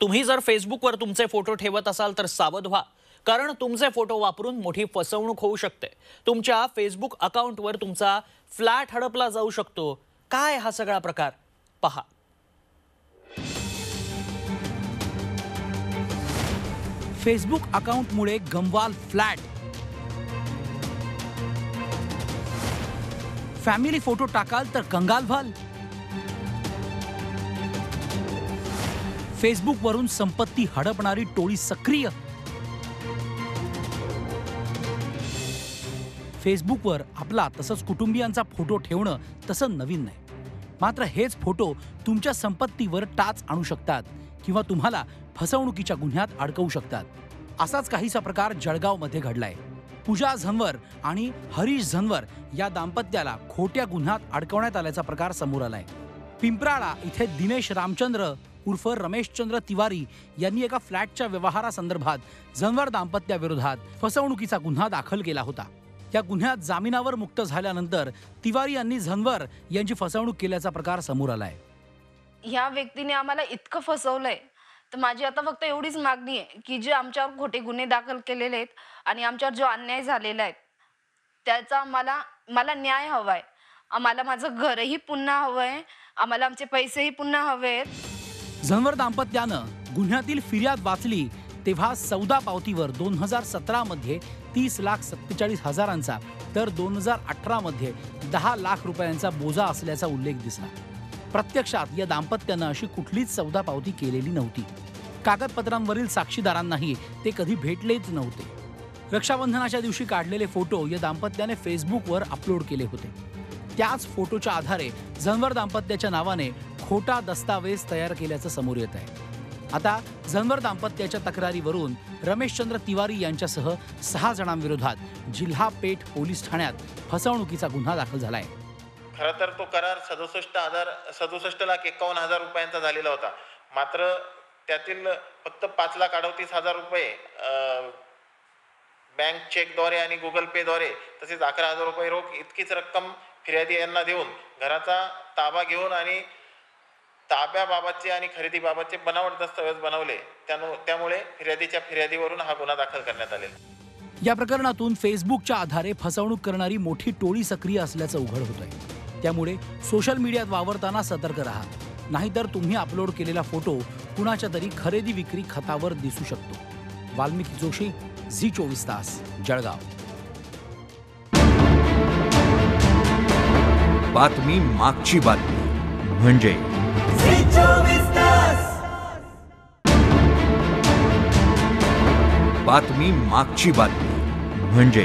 तुम्ही जर फेसबुकवर तुमचे फोटो ठेवत असाल तर सावध व्हा, कारण तुमचे फोटो वापरून मोठी फसवणूक होऊ शकते। तुमच्या फेसबुक अकाउंटवर तुमचा फ्लॅट हडपला जाऊ शकतो। काय हा सगळा प्रकार पहा। फेसबुक अकाउंट मुळे गमवाल फ्लॅट। फॅमिली फोटो टाकाल तर कंगाल व्हाल। फेसबुक वरून संपत्ती हडपणारी टोळी सक्रिय। फेसबुकवर आपला तसंच कुटुंबियांचा फोटो ठेवणं तसं नवीन नाही, मात्र हेच फोटो तुमच्या संपत्तीवर टाच आणू शकतात किंवा तुम्हाला फसवणुकीच्या गुन्ह्यात अडकवू शकतात। असाच काहीसा प्रकार जळगावमध्ये घडलाय। पूजा झंवर आणि हरीश झंवर या दाम्पत्याला खोट्या गुन्ह्यात अडकवण्यात आल्याचा प्रकार समोर आलाय। पिंपराळा इथे दिनेश रामचंद्र उर्फ रमेशचंद्र तिवारी यांनी एका फ्लॅटच्या व्यवहारासंदर्भात झंवर दाम्पत्याविरोधात फसवणुकीचा गुन्हा दाखल केला होता। या गुन्ह्यात जामिनावर मुक्त झाल्यानंतर तिवारी यांनी झंवर यांची फसवणूक केल्याचा प्रकार समोर आलाय। या व्यक्तीने आम्हाला इतकं फसवलंय, तर माझी आता फक्त एवढीच मागणी आहे की जे आमच्यावर खोटे गुन्हे दाखल केलेले आहेत आणि आमच्यावर जो अन्याय झालेला आहे त्याचा आम्हाला न्याय हवाय। आम्हाला माझं घरही पुन्हा हवंय, आम्हाला आमचे पैसेही पुन्हा हवेत। झंवर दाम्पत्यानं गुन्ह्यातील फिर्याद वाचली तेव्हा 14 पावतीवर 2017 मध्ये 30,47,000 तर 2018 मध्ये 10 लाख रुपयांचा बोजा असल्याचा उल्लेख दिसला। प्रत्यक्षात या दाम्पत्यानं अशी कुठलीच 14 पावती केलेली नव्हती। कागदपत्रांवरील साक्षीदारांनाही ते कधी भेटलेच नव्हते। रक्षाबंधनाच्या दिवशी काढलेले फोटो या दाम्पत्याने फेसबुकवर अपलोड केले होते। त्याच फोटोच्या आधारे झंवर दाम्पत्याच्या नावाने खोटा दस्तावेज तयार केल्याचं समोर येत आहे। आता झंवर दाम्पत्याच्या तक्रारीवरून रमेशचंद्र तिवारी यांच्यासह 6 जणांविरोधात जिल्हा पेठ पोलीस ठाण्यात फसवणुकीचा गुन्हा दाखल झाला आहे। खरं तर तो करार 67,51,000 रुपयांचा झालेला होता, मात्र त्यातील फक्त 5,38,000 रुपये बँक चेकद्वारे आणि गुगल पेद्वारे, तसेच 11,000 रुपये रोख इतकीच रक्कम फिर्यादी यांना देऊन घराचा ताबा घेऊन आणि ताब्याबाबतचे आणि खरेदीबाबतचे बनावट दस्तऐवज बनवले। त्यामुळे फिर्यादीच्या फिर्यादीवरून हा गुन्हा दाखल करण्यात आलेला। या प्रकरणातून फेसबुकच्या आधारे फसवणूक करणारी मोठी टोळी सक्रिय असल्याचं उघड होत आहे। त्यामुळे सोशल मीडियात वावरताना सतर्क राहा, नाहीतर तुम्ही अपलोड केलेला फोटो कुणाच्या तरी खरेदी विक्री खतावर दिसू शकतो। वाल्मिकी जोशी, झी 24 तास, जळगाव। बातमी मागची बातमी म्हणजे बातमी मागची बातमी म्हणजे